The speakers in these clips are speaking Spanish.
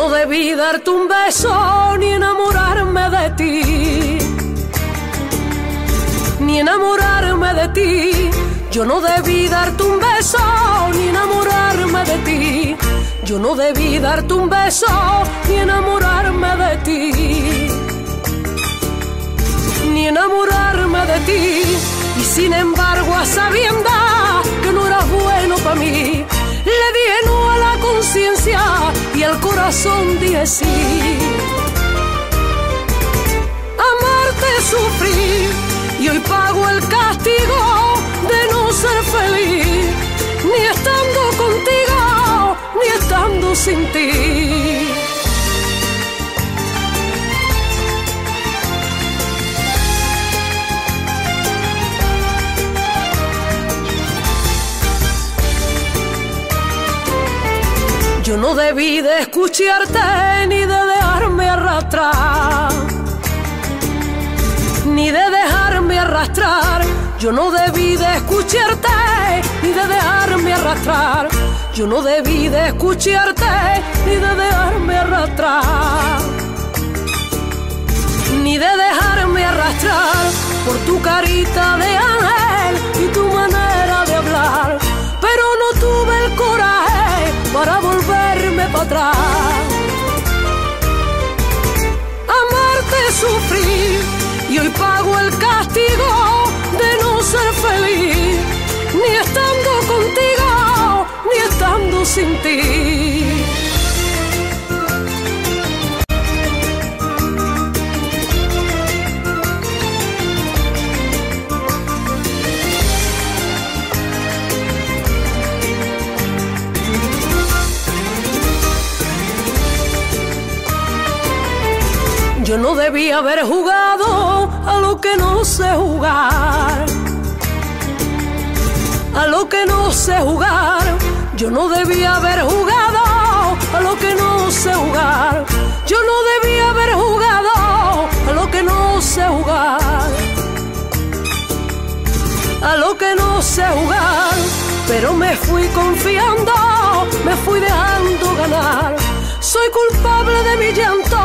No debí darte un beso, ni enamorarme de ti, ni enamorarme de ti. Yo no debí darte un beso, ni enamorarme de ti. Yo no debí darte un beso, ni enamorarme de ti, ni enamorarme de ti. Y sin embargo, a sabiendas que no era bueno para mí, le dije no a la conciencia y al corazón dije sí. Amarte sufrí y hoy pago el castigo de no ser feliz, ni estando contigo, ni estando sin ti. Yo no debí de escucharte, ni de dejarme arrastrar, ni de dejarme arrastrar. Yo no debí de escucharte, ni de dejarme arrastrar. Yo no debí de escucharte, ni de dejarme arrastrar, ni de dejarme arrastrar por tu carita de ángel y tu manera de hablar. Pero no tuve el coraje para volverme para atrás. Amarte sufrí y hoy pago el castigo de no ser feliz, ni estando contigo, ni estando sin ti. Yo no debí haber jugado a lo que no sé jugar, a lo que no sé jugar. Yo no debí haber jugado a lo que no sé jugar. Yo no debí haber jugado a lo que no sé jugar, a lo que no sé jugar. Pero me fui confiando, me fui dejando ganar. Soy culpable de mi llanto,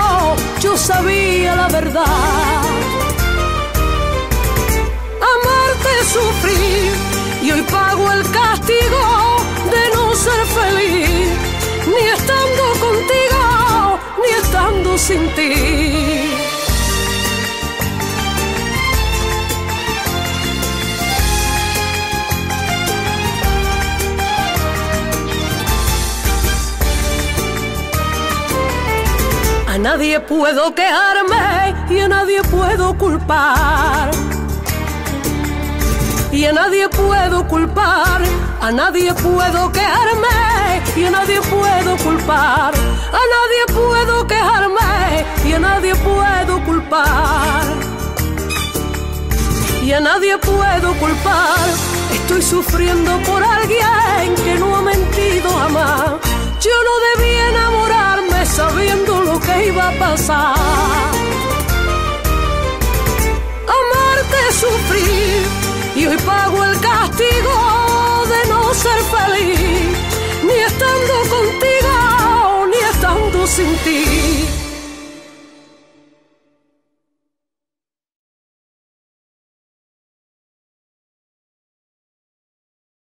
yo sabía la verdad. Amarte sufrí y hoy pago el castigo de no ser feliz, ni estando contigo, ni estando sin ti. A nadie puedo quejarme y a nadie puedo culpar, y a nadie puedo culpar. A nadie puedo quejarme y a nadie puedo culpar. A nadie puedo quejarme y a nadie puedo culpar, y a nadie puedo culpar. Estoy sufriendo por alguien que no ha mentido jamás. Yo no debí enamorarme sabiendo lo que iba a pasar.